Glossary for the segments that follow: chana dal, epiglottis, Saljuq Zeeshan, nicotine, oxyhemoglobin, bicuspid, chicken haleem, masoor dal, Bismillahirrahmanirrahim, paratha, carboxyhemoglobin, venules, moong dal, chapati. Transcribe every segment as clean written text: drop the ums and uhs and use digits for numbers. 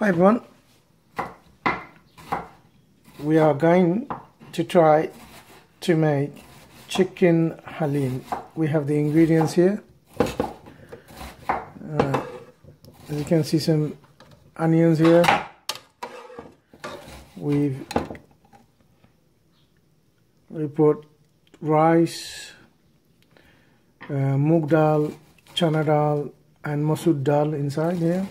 Hi everyone, we are going to try to make chicken haleem. We have the ingredients here. As you can see, some onions here. We put rice, moong dal, chana dal and masoor dal inside here.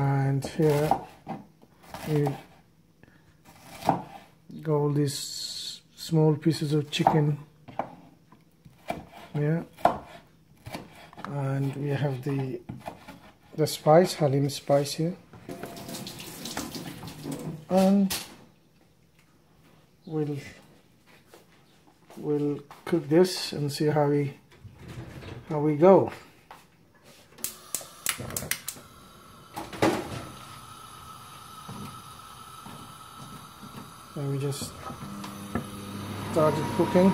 And here we got all these small pieces of chicken here, and we have the spice, haleem spice here, and we'll cook this and see how we go. And we just started cooking.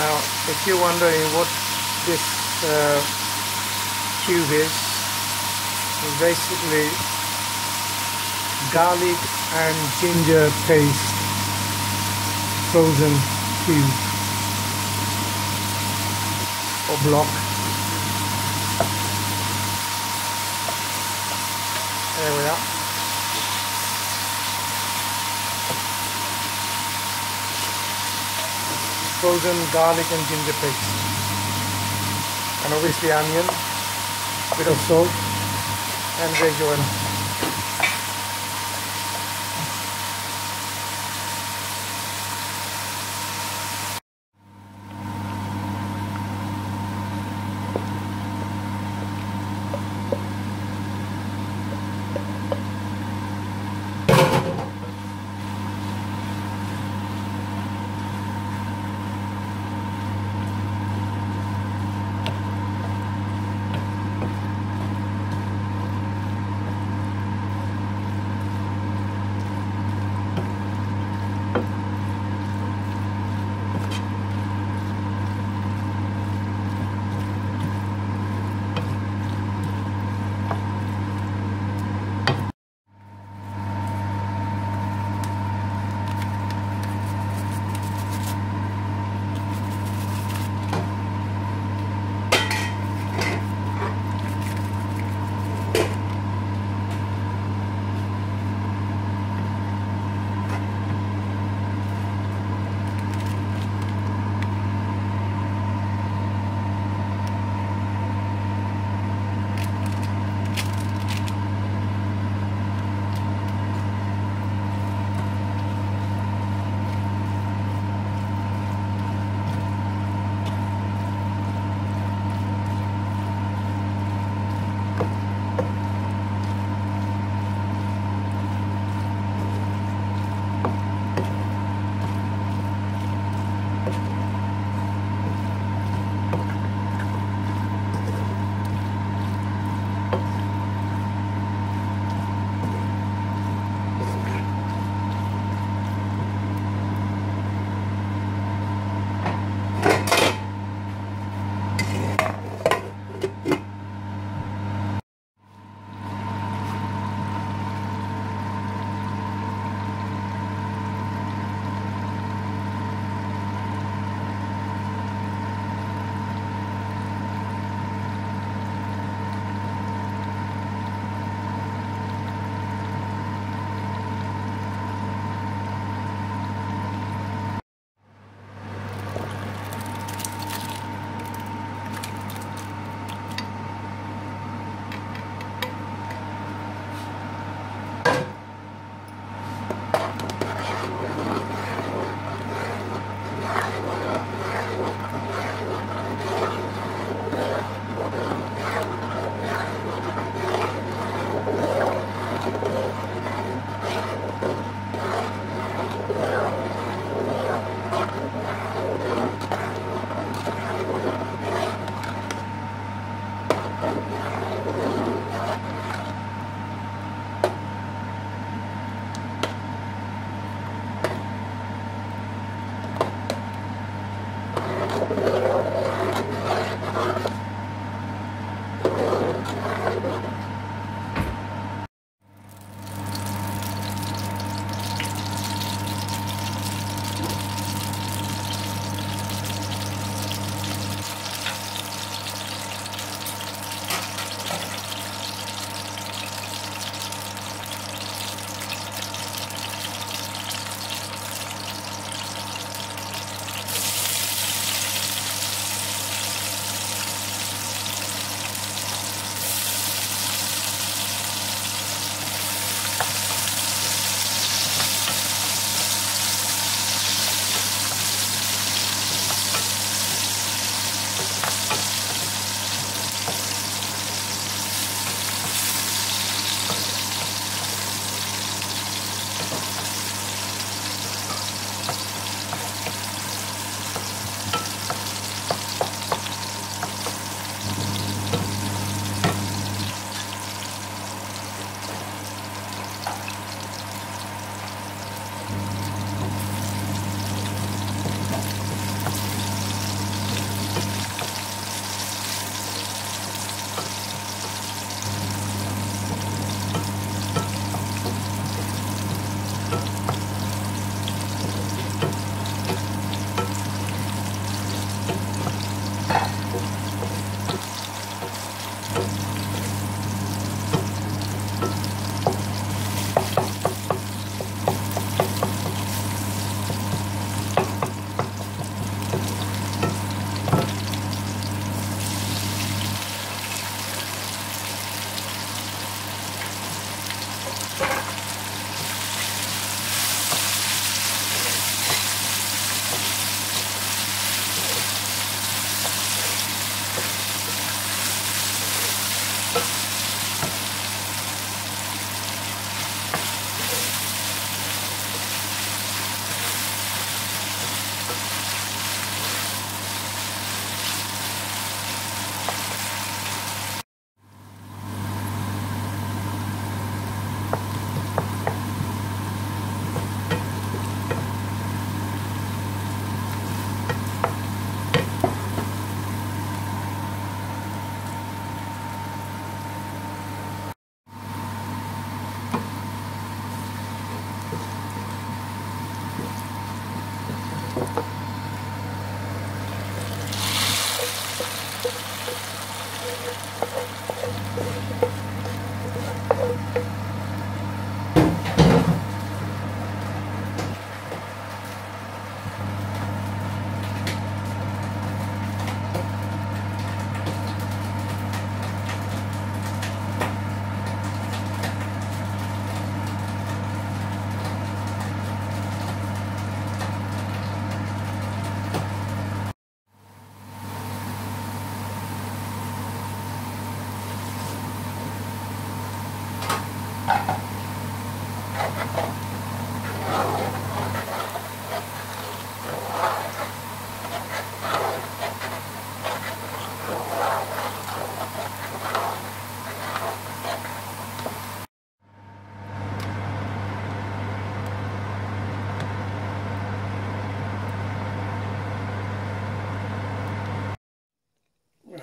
Now if you're wondering what this cube is, it's basically garlic and ginger paste frozen cube or block. There we are. Frozen garlic and ginger paste, and obviously onion, a bit of salt and veg oil.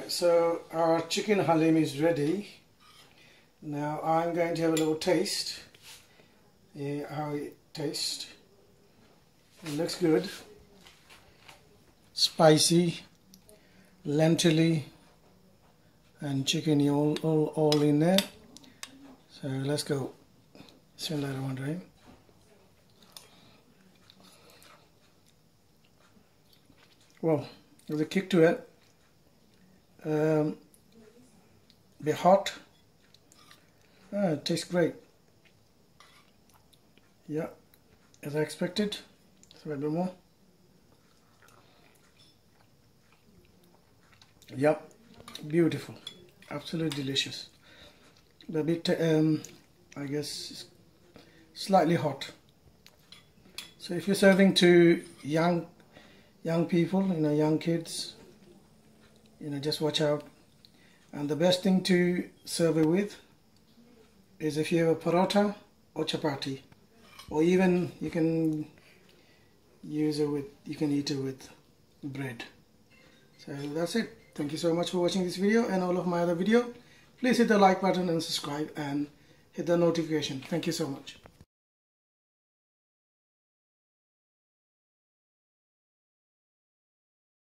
So our chicken haleem is ready. Now I'm going to have a little taste. Yeah, how it tastes. It looks good. Spicy, lentil and chicken all in there. So let's go. Bismillahirrahmanirrahim. Well, there's a kick to it. Be hot. It tastes great. Yeah, as I expected. So a bit more. Yep, beautiful, absolutely delicious. A bit, I guess, slightly hot. So if you're serving to young people, young kids, just watch out. And the best thing to serve it with is if you have a paratha or chapati, or even you can use it with, you can eat it with bread. So that's it. Thank you so much for watching this video and all of my other video. Please hit the like button and subscribe and hit the notification. Thank you so much.